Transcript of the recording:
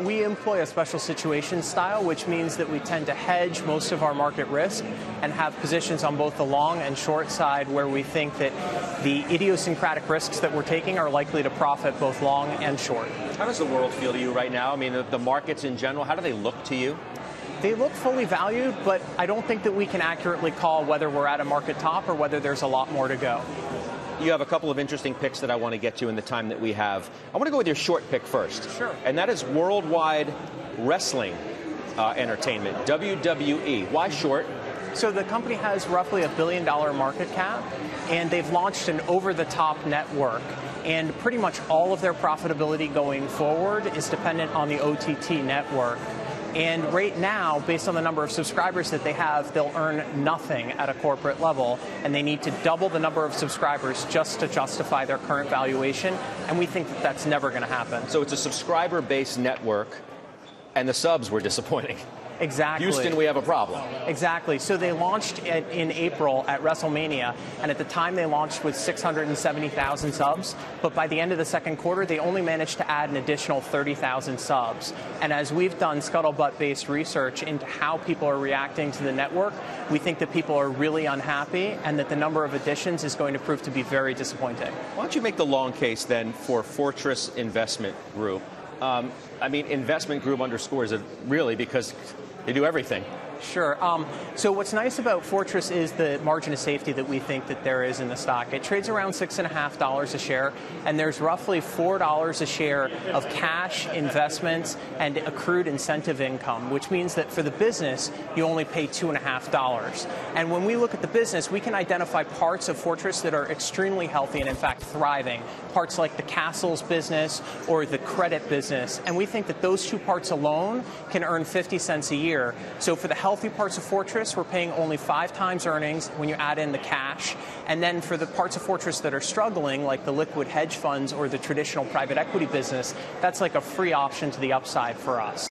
We employ a special situation style, which means that we tend to hedge most of our market risk and have positions on both the long and short side where we think that the idiosyncratic risks that we're taking are likely to profit both long and short. How does the world feel to you right now? I mean, the markets in general, how do they look to you? They look fully valued, but I don't think that we can accurately call whether we're at a market top or whether there's a lot more to go. You have a couple of interesting picks that I want to get to in the time that we have. I want to go with your short pick first. Sure. And that is Worldwide Wrestling Entertainment, WWE. Why short? So the company has roughly $1 billion market cap, and they've launched an over-the-top network. And pretty much all of their profitability going forward is dependent on the OTT network. And right now, based on the number of subscribers that they have, they'll earn nothing at a corporate level, and they need to double the number of subscribers just to justify their current valuation, and we think that that's never going to happen. So it's a subscriber-based network, and the subs were disappointing. Exactly. Houston, we have a problem. Exactly. So they launched in April at WrestleMania, and at the time they launched with 670,000 subs, but by the end of the second quarter, they only managed to add an additional 30,000 subs. And as we've done scuttlebutt-based research into how people are reacting to the network, we think that people are really unhappy and that the number of additions is going to prove to be very disappointing. Why don't you make the long case, then, for Fortress Investment Group? I mean, investment group underscores it, really, because they do everything. Sure. So what's nice about Fortress is the margin of safety that we think that there is in the stock. It trades around $6.50 a share, and there's roughly $4 a share of cash, investments, and accrued incentive income, which means that for the business, you only pay $2.50. And when we look at the business, we can identify parts of Fortress that are extremely healthy and, in fact, thriving, parts like the castles business or the credit business. And we think that those two parts alone can earn 50 cents a year. So for the healthy parts of Fortress, we're paying only 5 times earnings when you add in the cash. And then for the parts of Fortress that are struggling, like the liquid hedge funds or the traditional private equity business, that's like a free option to the upside for us.